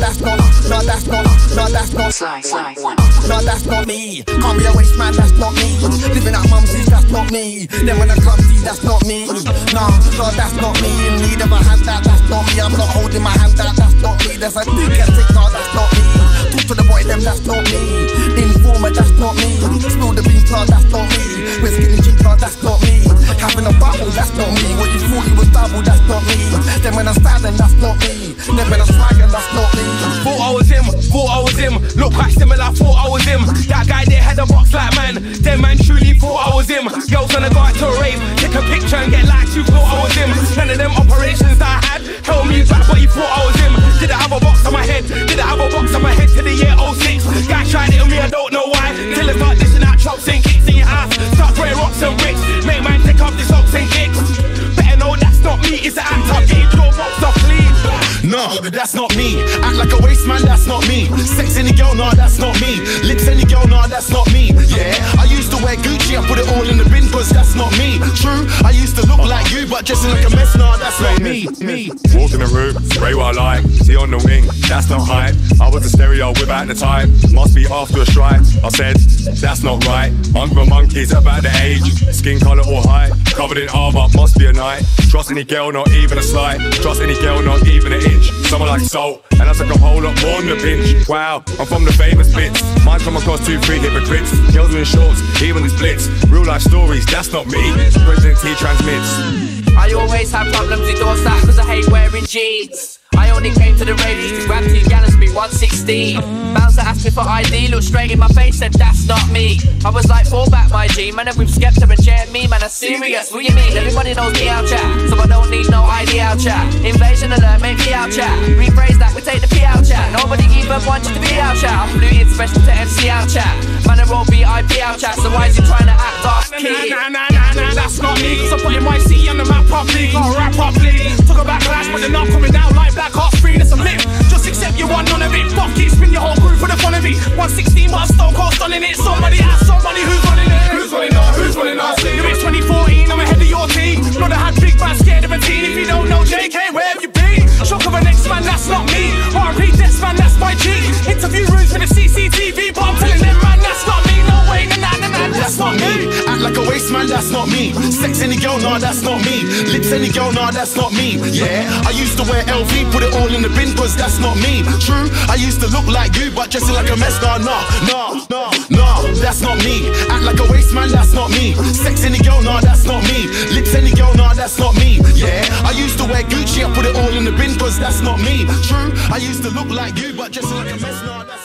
that's not me. Can't be a waste man, that's not me. Living at mumsies, that's not me. Then when I come see, that's not me. No, that's not me. In need of a hand out, that's not me. I'm not holding my hand out, that's not me. There's a dick at TikTok, that's not me. Talk to the boy, them, that's not me. Informer, that's not me. Spill the bean cloud, that's not me. We're skinny cheek cloud, that's not me. Having a bubble, that's not me. What you thought you was double, that's not me. Then when I styling, that's not me. Then when I swagging, that's not me. Thought I was him, look quite similar, thought I was him. That guy there had a box like man, then man truly thought I was him. Girls on the guard to a rave, take a picture and get likes, you thought I was him. None of them operations that I had held me back, but you thought I was him. Did I have a box on my head? Did I have a box on my head to the year 06? Guy tried it on me, I don't know why. Till I start dishing out chops and kicks in your ass. Start throwing rocks and bricks, make man take off these socks and kicks. Better know that's not me, it's an act of game, throw rocks off clean. No, that's not me. Act like a waste man, that's not me. Sex any girl, nah, that's not me. Lips any girl, nah, that's not me. Yeah, I used to wear Gucci, I put it all in the bin, cause that's not me. True, I used to look like you, but dressing like a mess, nah, that's not me. Walk in the room, spray what I like. See on the wing, that's not hype. I was a stereo without the type. Must be after a strike, I said, that's not right. Hungry monkeys about the age, skin colour or height. Covered in armour, must be a night. Trust any girl, not even a slight. Trust any girl, not even an inch. Someone like salt, and I took a whole lot more than a pinch. Wow, I'm from the famous bits. Mine come across 2-3 hypocrites. Girls in shorts, even his blitz. Real life stories, that's not me. Presence he transmits. I always have problems with doors that, cause I hate wearing jeans. I only came to the rave to grab 2 gallons, be 116. Bouncer asked me for ID, looked straight in my face, said that's not me. I was like, fall back my G, man, and with Skepta and JME, man, I'm serious, what you mean? Everybody knows me out chat, so I don't need no ID out chat. Invasion alert, make me out chat. Rephrase that, we take the P out chat. Nobody even wants you to be out chat. I'm fluted, special to MC out chat. Man, they're all VIP out chat, so why is he trying to act off key? Nah, that's not me, cause I'm putting my C on the map properly. Gotta rap properly, talk about clash, but they're not coming down like black. Can't free, that's a myth. Just accept you want none of it. Fuck it, spin your whole crew for the fun of it. 116, but I'm stone cold stunning it. Somebody ask somebody who's running it. Who's running us? You in 2014, I'm ahead of your team. Brother had big man scared of a teen. If you don't know JK, where have you been? Shock of an X-Man, that's not me. R.I.P. Death's man, that's my G. Interview rooms for the CCTV, but I'm telling them man, that's not me. No way, nah, that's not me. Act like a waste man, that's not me. Sex any girl, nah, that's not me. Lips any girl, nah, that's not me. Yeah, I used to wear LV, put it all in the bin, cause that's not me. True, I used to look like you, but dressing like a mess, nah, that's not me. Act like a waste man, that's not me. Sex any girl, nah, that's not me. Lips any girl, nah, that's not me. Yeah, I used to wear Gucci, I put it all in the bin, cause that's not me. True, I used to look like you, but dressing like a mess, nah, that's